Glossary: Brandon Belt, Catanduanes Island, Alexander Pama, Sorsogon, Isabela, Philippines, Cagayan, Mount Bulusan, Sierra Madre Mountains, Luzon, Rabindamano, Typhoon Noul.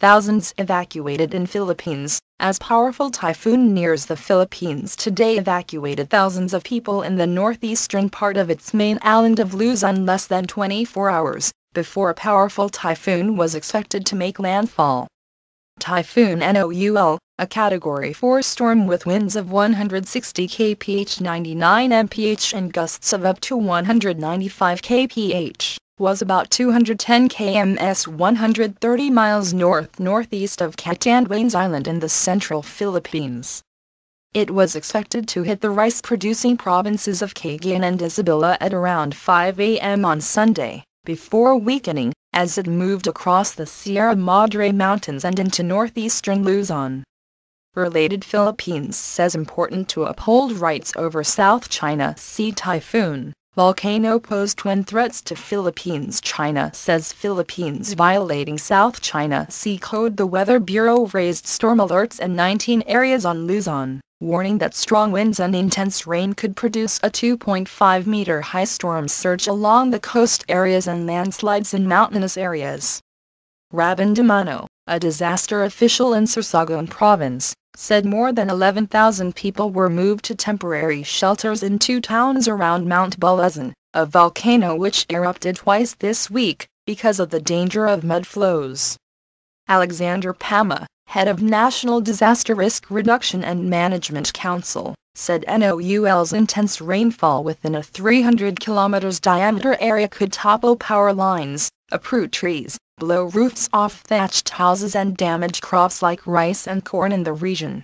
thousands evacuated in Philippines, as powerful typhoon nears the Philippines today evacuated thousands of people in the northeastern part of its main island of Luzon less than 24 hours, before a powerful typhoon was expected to make landfall. Typhoon Noul, a Category 4 storm with winds of 160 kph 99 mph and gusts of up to 195 kph, was about 210 km 130 miles north-northeast of Catanduanes Island in the central Philippines. It was expected to hit the rice-producing provinces of Cagayan and Isabela at around 5 a.m. on Sunday, before weakening, as it moved across the Sierra Madre Mountains and into northeastern Luzon. Related Philippines says important to uphold rights over South China Sea Typhoon. Volcano posed twin threats to Philippines. China says Philippines violating South China Sea Code. The Weather Bureau raised storm alerts in 19 areas on Luzon, warning that strong winds and intense rain could produce a 2.5-meter high storm surge along the coast areas and landslides in mountainous areas. Rabindamano, a disaster official in Sorsogon province, said more than 11,000 people were moved to temporary shelters in two towns around Mount Bulusan, a volcano which erupted twice this week, because of the danger of mud flows. Alexander Pama, head of National Disaster Risk Reduction and Management Council, said Noul's intense rainfall within a 300 kilometers diameter area could topple power lines, uproot trees, blow roofs off thatched houses and damage crops like rice and corn in the region.